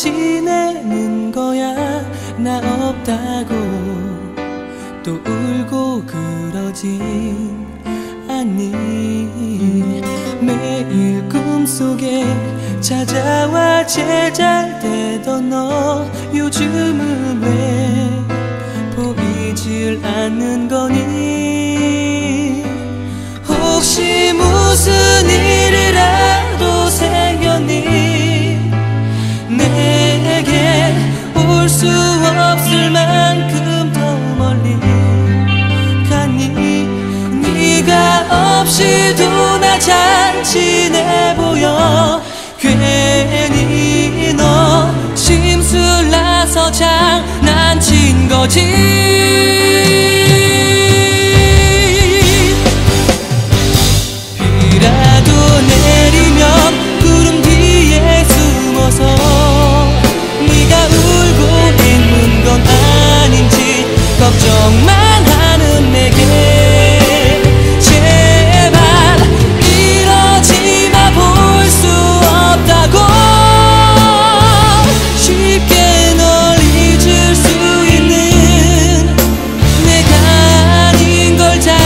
지내는 거야. 나 없다고 또 울고 그러진 않니. 매일 꿈속에 찾아와 제잘되던 너 요즘은 왜 보이질 않는 거니. 혹시 무슨 일이라도 생겼니. 내게 올 수 없을 만큼 더 멀리 가니. 네가 없이도 나 잘 지내 보여. 괜히 너 심술나서 장난친 거지. 비라도 내리면 구름 뒤에 숨어서 네가 울고 있는 건 아닌지 걱정만 하는 내게 제발 이러지 마. 볼 수 없다고 쉽게 널 잊을 수 있는 내가 아닌 걸 잘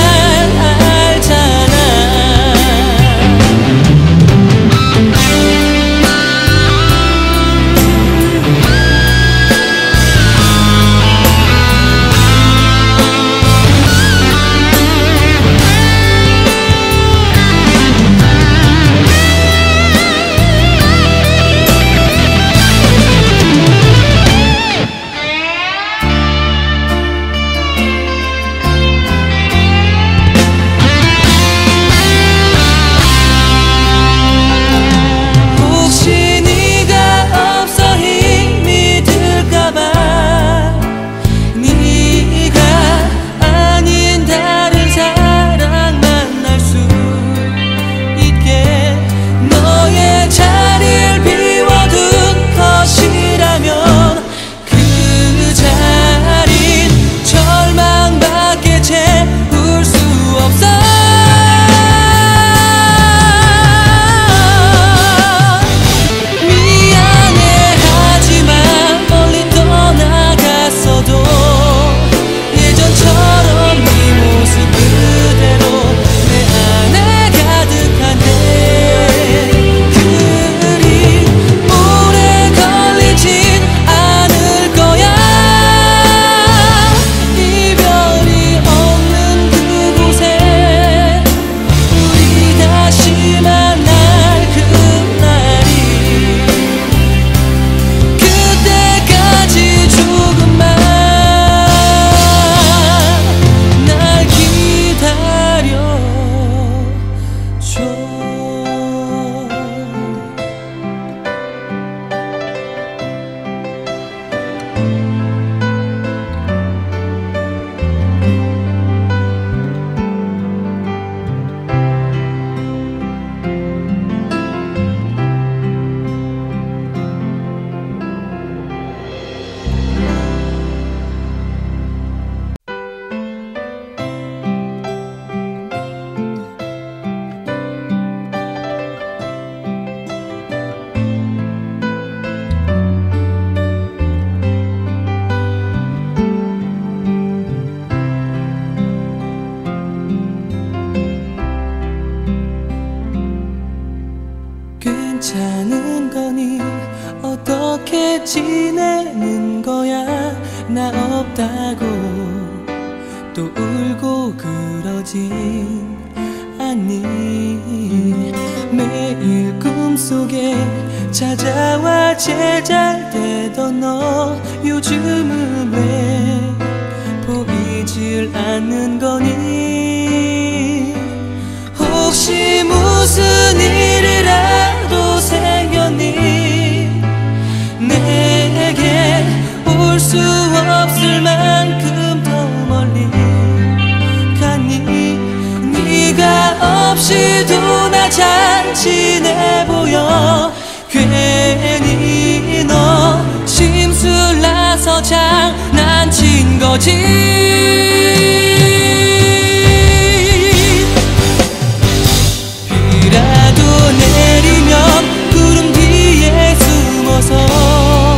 비라도 내리면 구름 뒤에 숨어서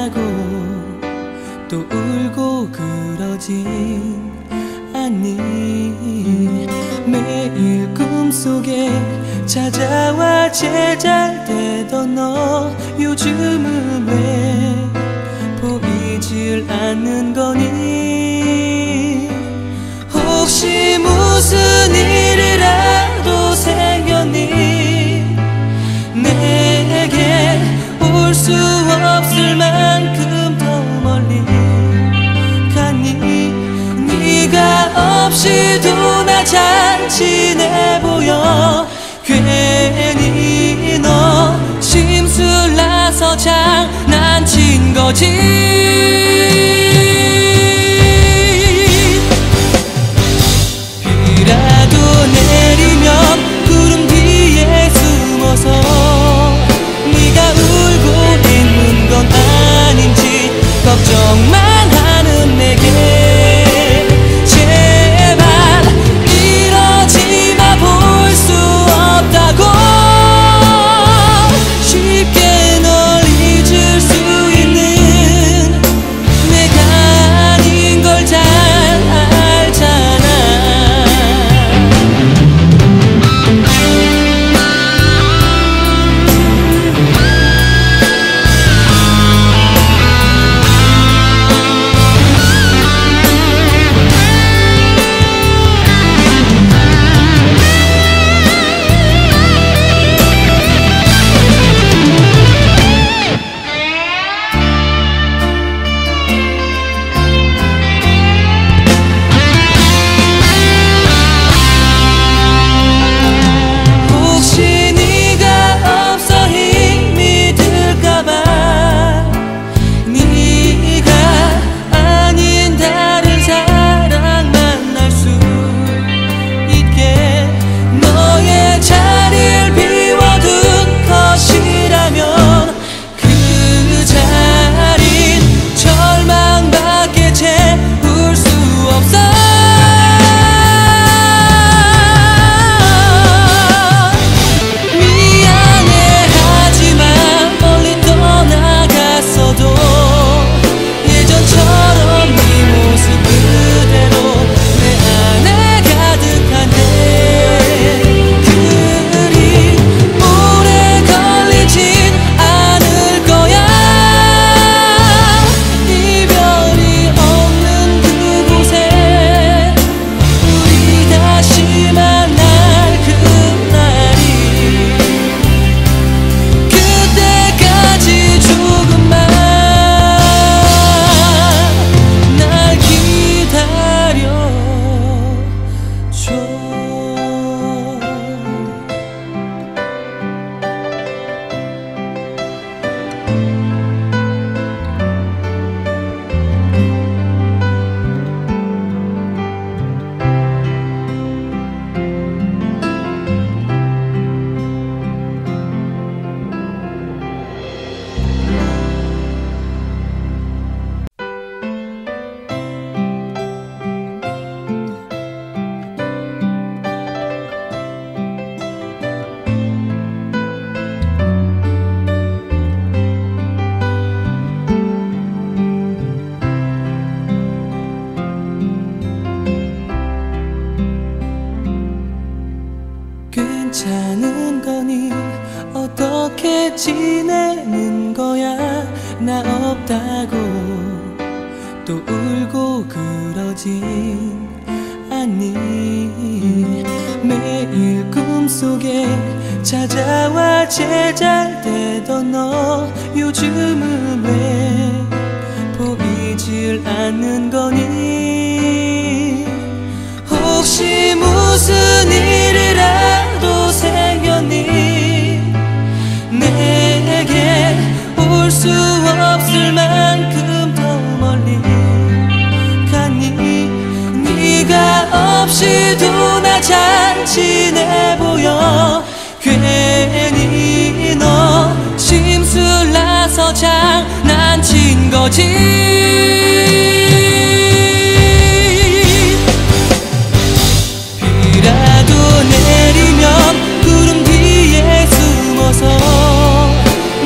하고 또 울고 그러진 않니. 매일 꿈속에 찾아와 제잘되던 너 요즘은 왜 보이질 않는 거니. 혹시 무슨 일이라도 생겼니. 내게 올 수 없을 만큼 더 멀리 가니. 네가 없이도 나 잘 지내 보여. 괜히 너 심술나서 장난친 거지. 비라도 내리면 구름 뒤에 숨어서 네가 울고 있는 건 아닌지 걱정만 하는 내게 제발 이러지 마. 볼 수 없다고 쉽게 널 잊을 수 있는 내가 아닌 걸 잘 알잖아.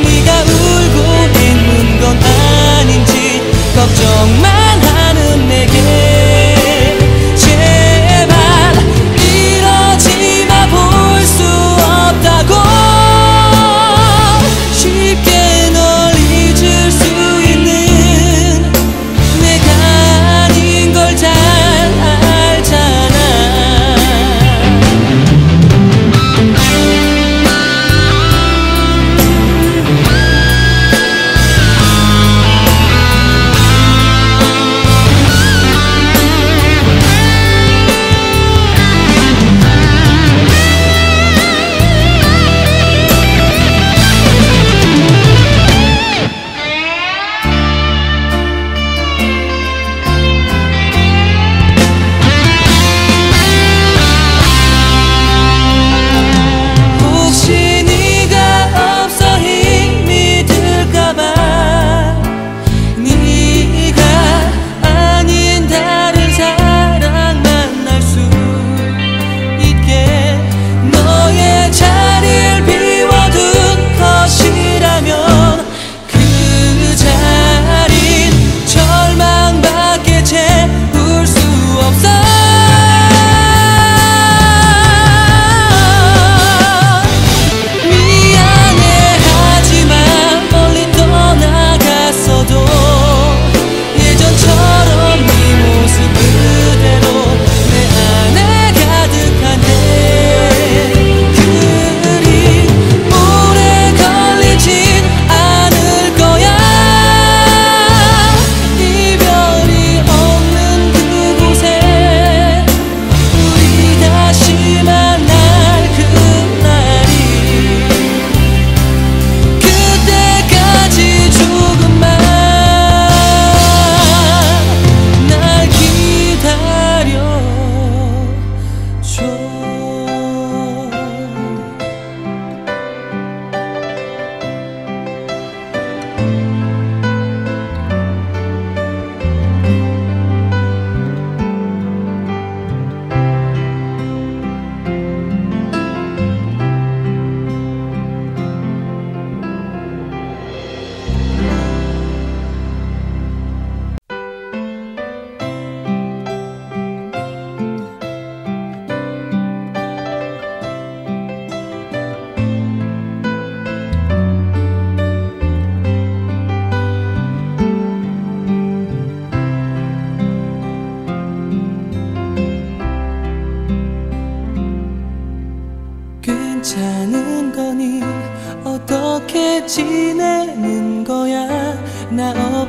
네가 울고 있는 건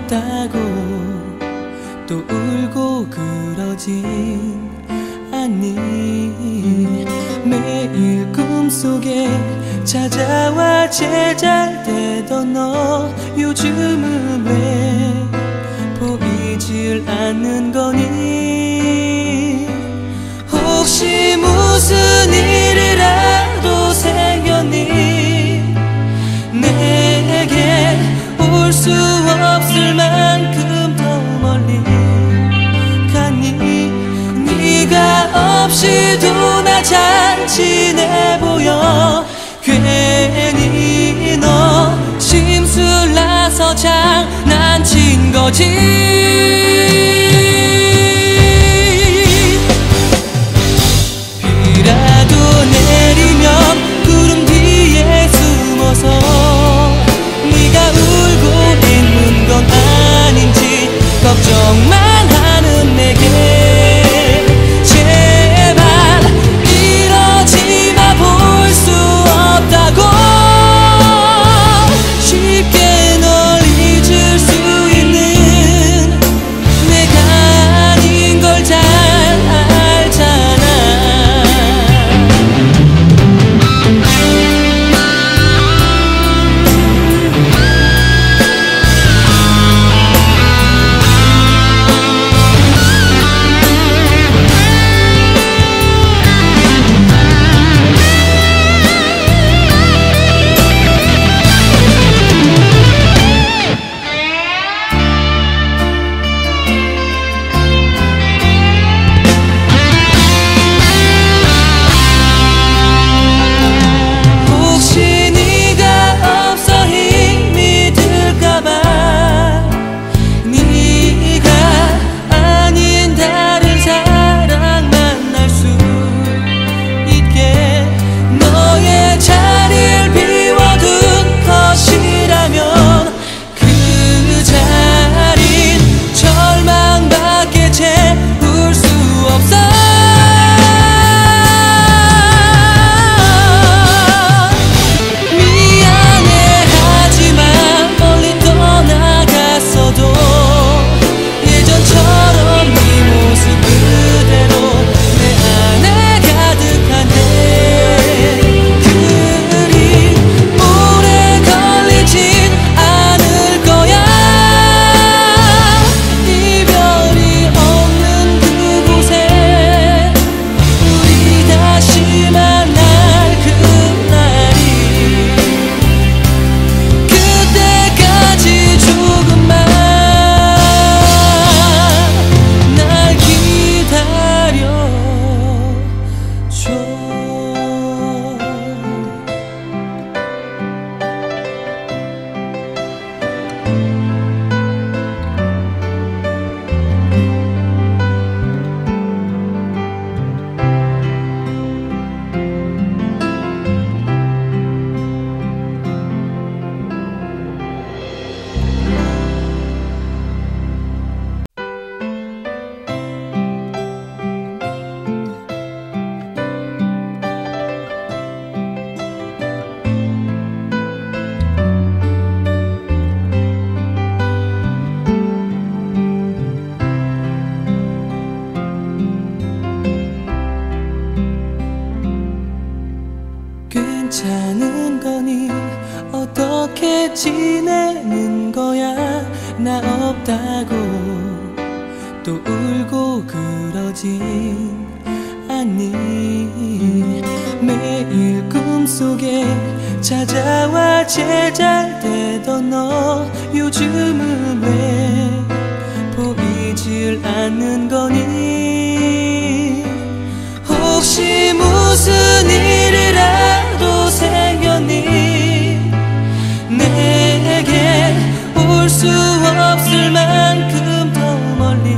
없다고 또 울고 그러진 않니. 매일 꿈속에 찾아와 제잘되던 너 요즘은 왜 보이질 않는 거니. 혹시 무슨 일이라도 생겼니. 내게 올 수 없을 만큼 더 멀리 가니. 네가 없이도 나 잘 지내 보여. 괜히 너 심술나서 장난친 거지. 괜찮은 거니. 어떻게 지내는 거야. 나 없다고 또 울고 그러진 않니. 매일 꿈속에 찾아와 제잘되던 너 요즘은 왜 보이질 않는 거니. 혹시 무슨 일이라도 생겼니. 내게 올 수 없을 만큼 더 멀리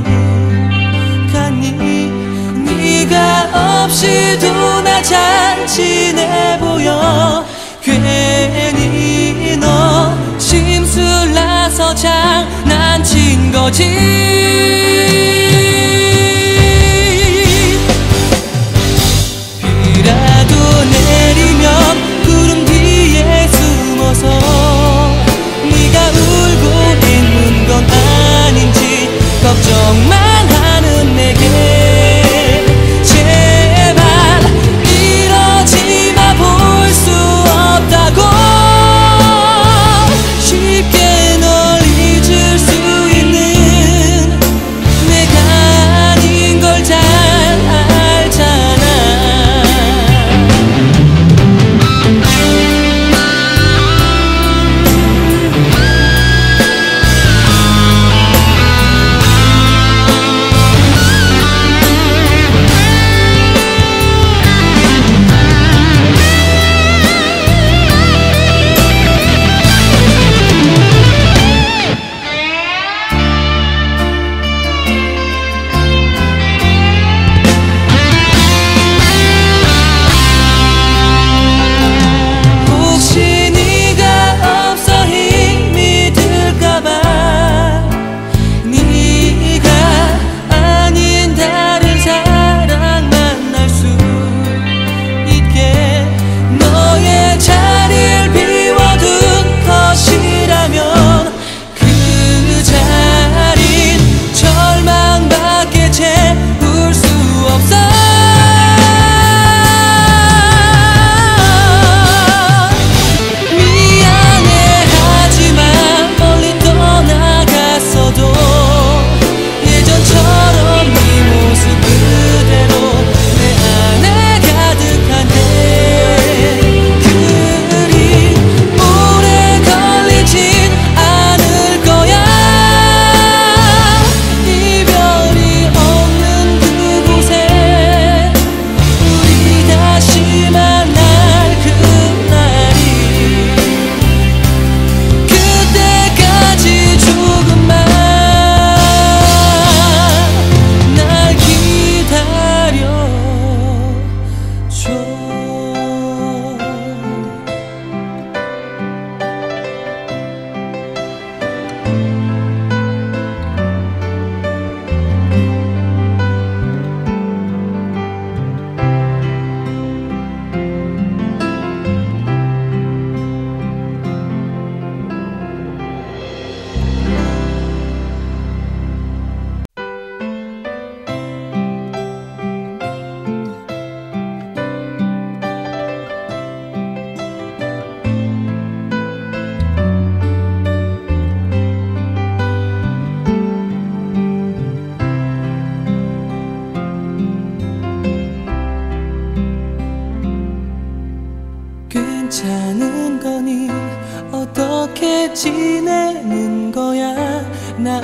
가니. 네가 없이도 나 잘 지내 보여. 괜히 너 심술나서 장난친 거지. 내리면 구름 뒤에 숨어서 네가 울고 있는 건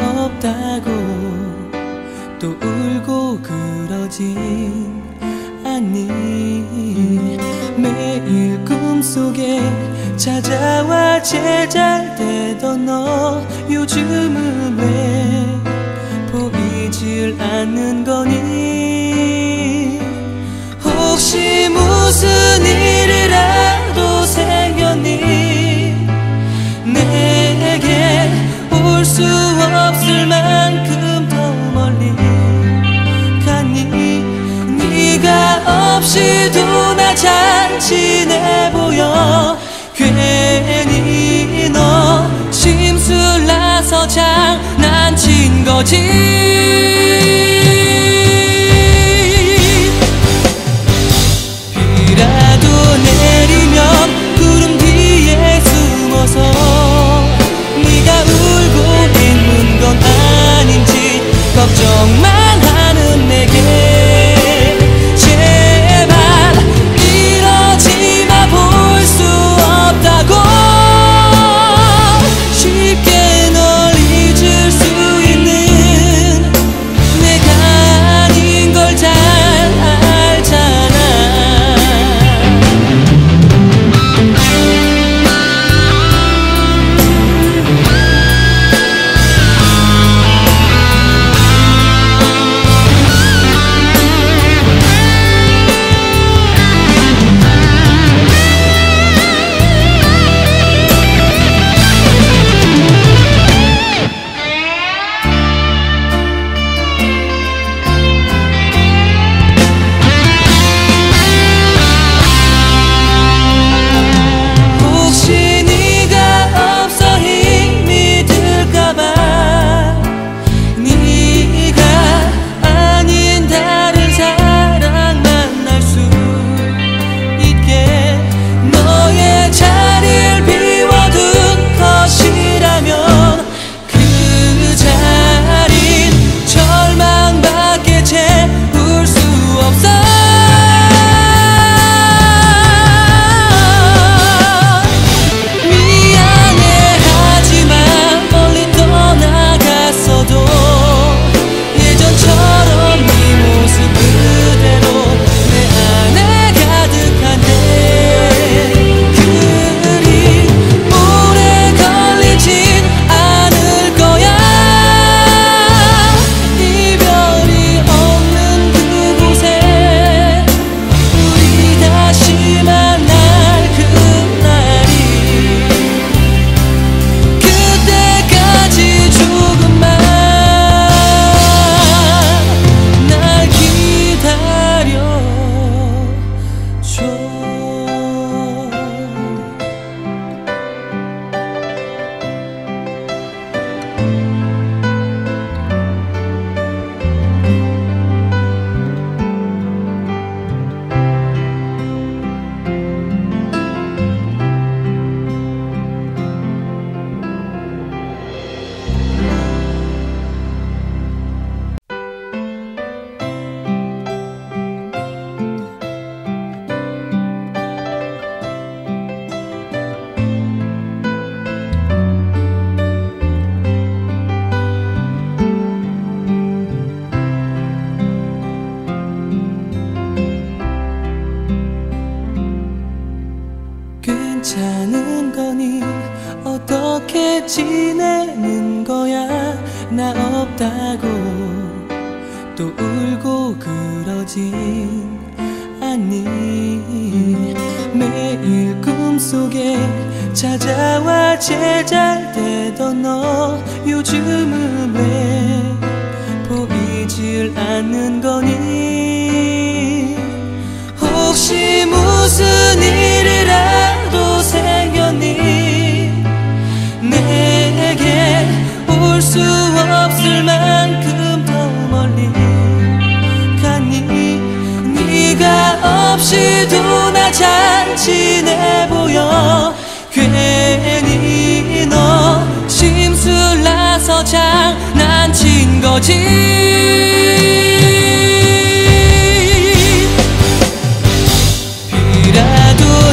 없다고 또 울고 그러진 않니. 매일 꿈속에 찾아와 제잘되던 너 요즘은 왜 보이질 않는 거니. 혹시 무슨 일이라도 생겼니. 내게 올 수 없을 만큼 더 멀리 가니. 네가 없이도 나 잘 지내 보여. 괜히 너 심술나서 장난친 거지. 비라도 내리면 구름 뒤에 숨어서 네가 울고 있는 건 아닌지 걱정만 하는 내게 제발 이러지 마. 볼 수 없다고 쉽게 널 잊을 수 있는 내가 아닌 걸 잘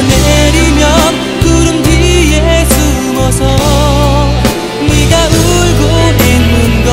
내리면 구름 뒤에 숨어서 네가 울고 있는 거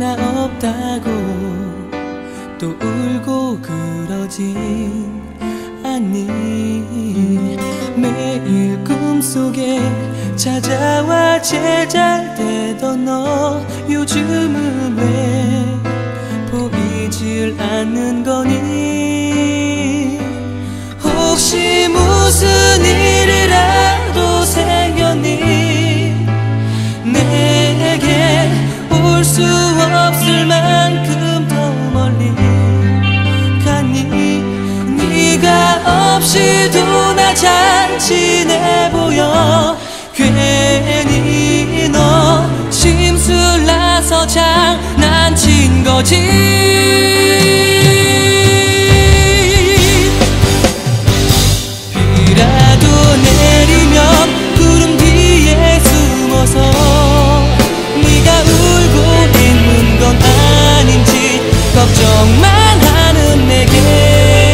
나 없다고 또 울고 그러진 않니. 매일 꿈속에 찾아와 제잘되던 너 요즘은 왜 보이질 않는 거니. 혹시 무슨 일이라도 생겼니. 내게 올 수 없을 만큼 더 멀리 가니. 네가 없이도 나 잘 지내 보여. 괜히 너 심술나서 장난친 거지. 비라도 내리면 구름 뒤에 숨어서 네가 울고 있는 건 아닌지 걱정만 하는 내게.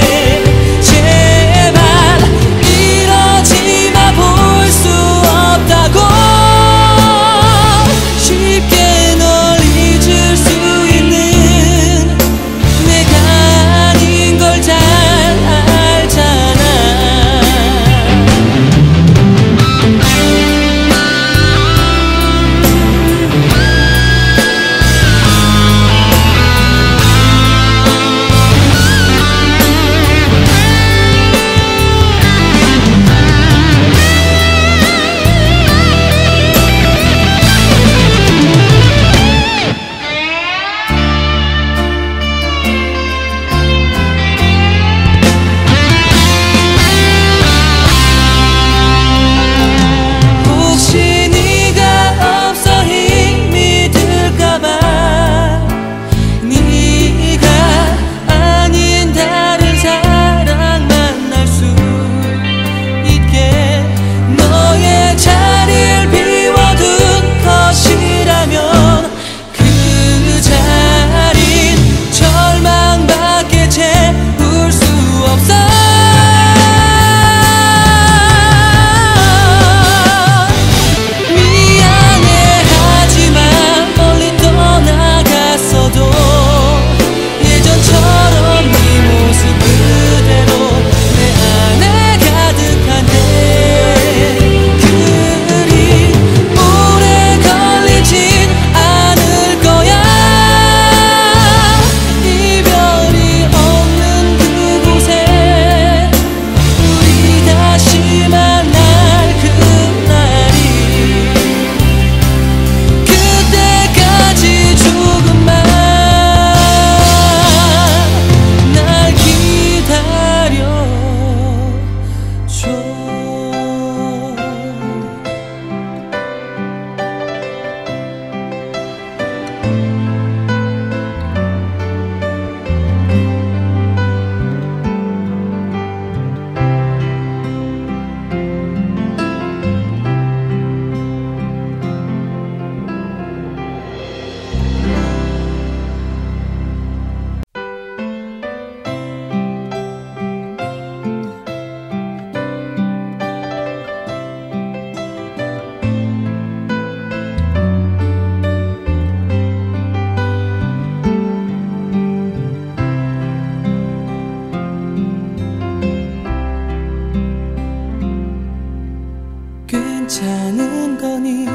괜찮은 거니.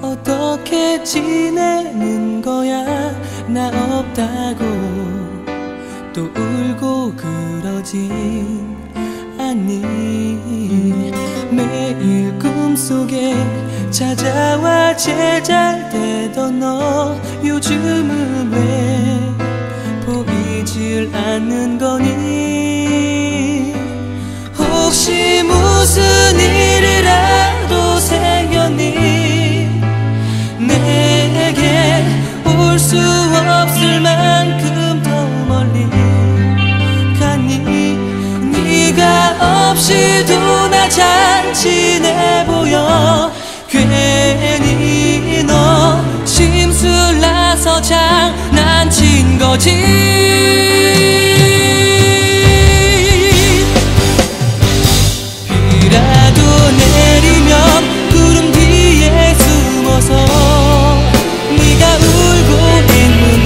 어떻게 지내는 거야. 나 없다고 또 울고 그러진 않니. 매일 꿈속에 찾아와 제잘되던 너 요즘은 왜 보이질 않는 거니. 혹시 무슨 일이라도 생겼니. 내게 올 수 없을 만큼 더 멀리 가니. 네가 없이도 나 잘 지내 보여. 괜히 너 심술나서 장난친 거지. 비라도 내리면 구름 뒤에 숨어서 네가 울고 있는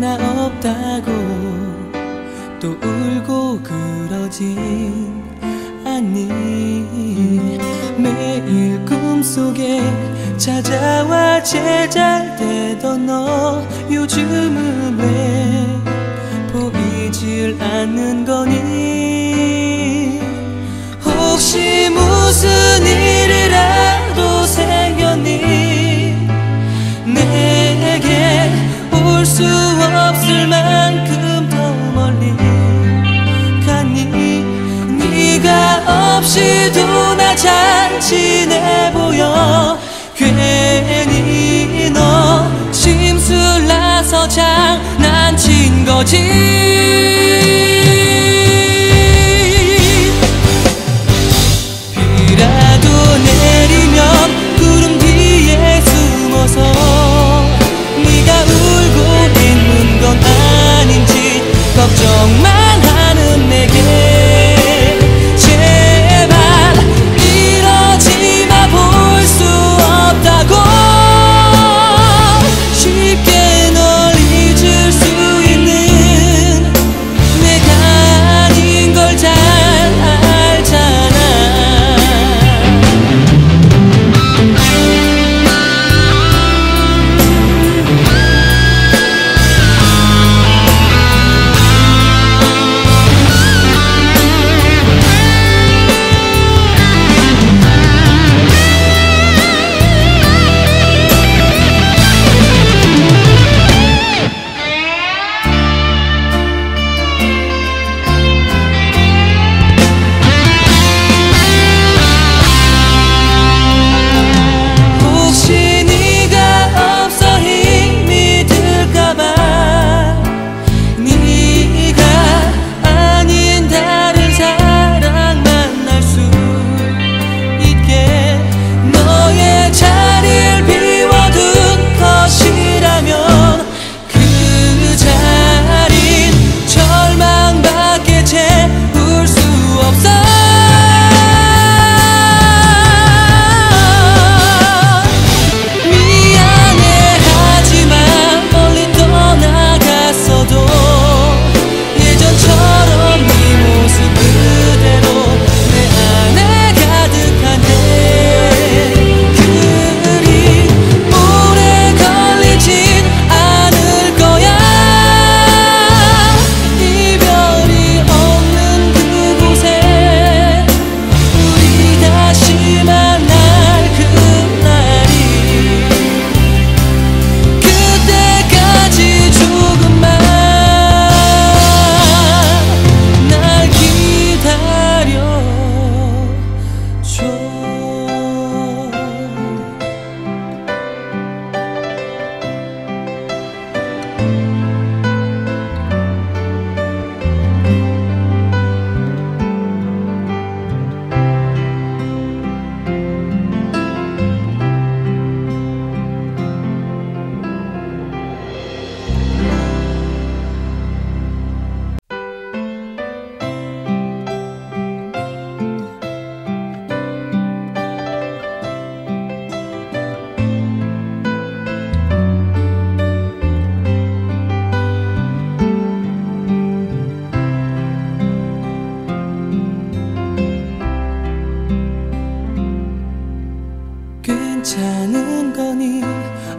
나 없다고 또 울고 그러진 않니. 매일 꿈속에 찾아와 제잘되던 너 요즘은 왜 보이질 않는 거니. 혹시 무슨 일이라도 생겼니. 내게 올 수 없을 만큼 더 멀리 가니. 네가 없이도 나 잘 지내 보여. 괜히 너 심술나서 장난친 거지. 괜찮은 거니.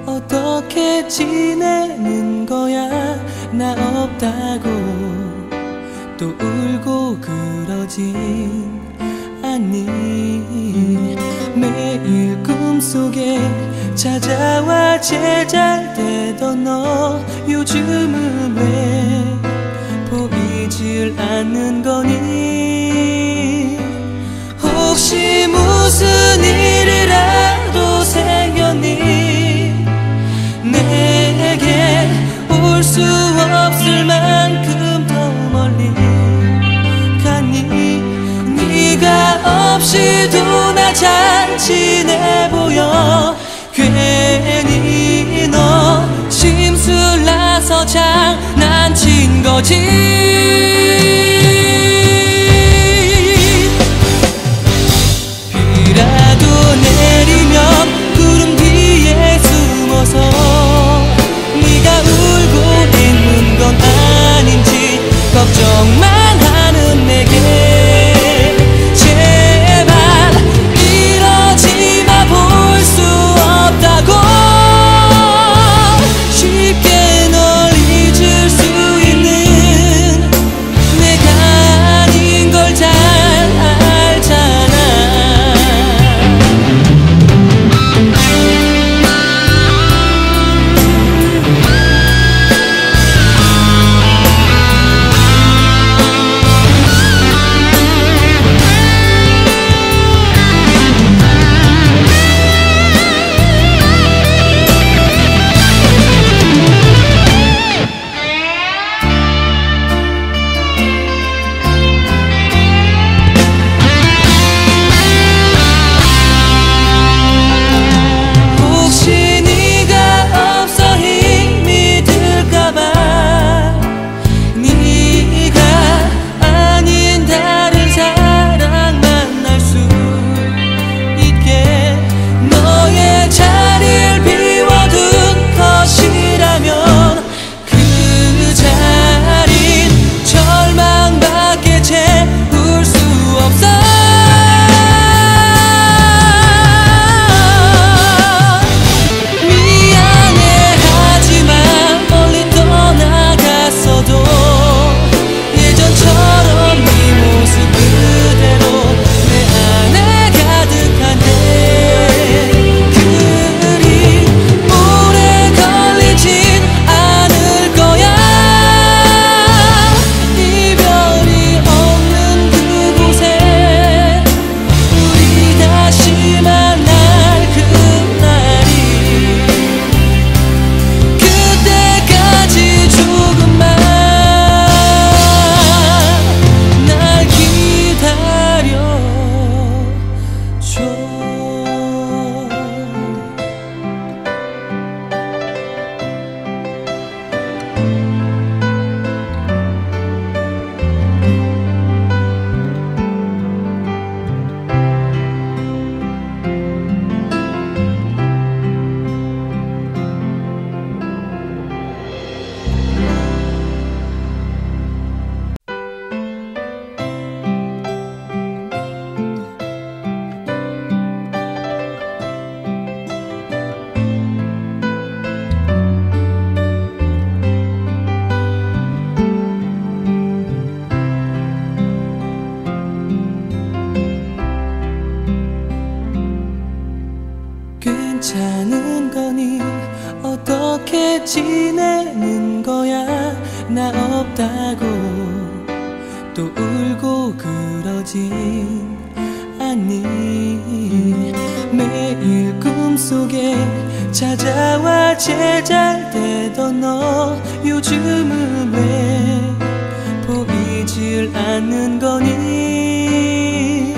어떻게 지내는 거야. 나 없다고 또 울고 그러진 않니. 매일 꿈속에 찾아와 제잘되던 너 요즘은 왜 보이질 않는 거니. 혹시 무슨 일이라도 생겼니. 내게 올 수 없을 만큼 더 멀리 가니. 네가 없이도 나 잘 지내 보여. 괜히 너 심술나서 장난친 거지. 내리면 구름 뒤에 숨어서 네가 울고 있는 나 없다고 또 울고 그러진 않니. 매일 꿈속에 찾아와 제잘되던 너 요즘은 왜 보이질 않는 거니.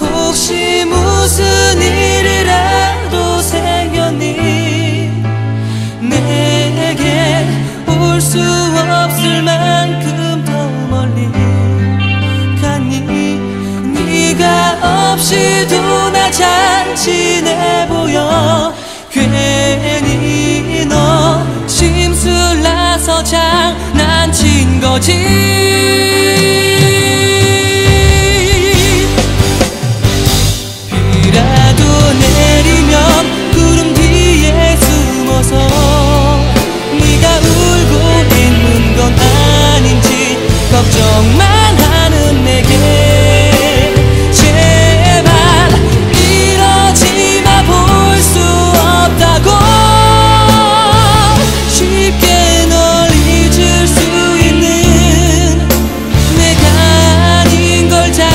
혹시 무슨 일이라도 생겼니. 내게 올 수 없을 만큼 더 멀리 가니. 네가 없이도 나 잘 지내 보여. 괜히 너 심술나서 장난친 거지. 비라도 내리면 구름 뒤에 숨어서 네가 울고 있는 건 아닌지 걱정만 하는 내게 제발 이러지 마. 볼 수 없다고 쉽게 널 잊을 수 있는 내가 아닌 걸 잘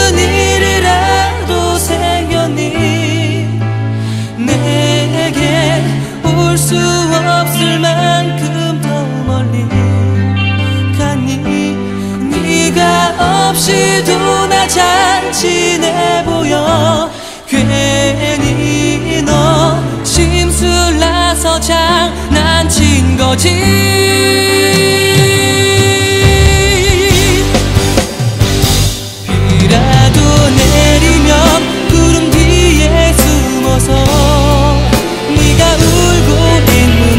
네가 울고 있는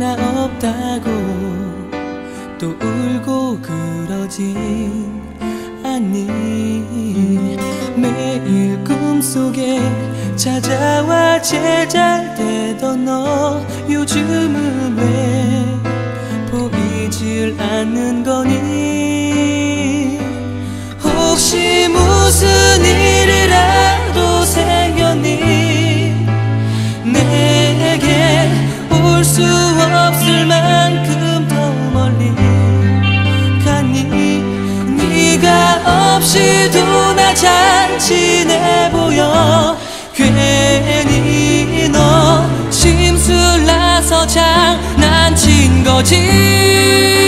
나 없다고 또 울고 그러진 않니. 매일 꿈속에 찾아와 제잘되던 너 요즘은 왜 보이질 않는 거니. 혹시 무슨 일이라도 생겼니. 내게 올 수 없을 만큼 더 멀리 가니. 네가 없이도 나 잘 지내 보여. 괜히 너 심술 나서 장난친 거지.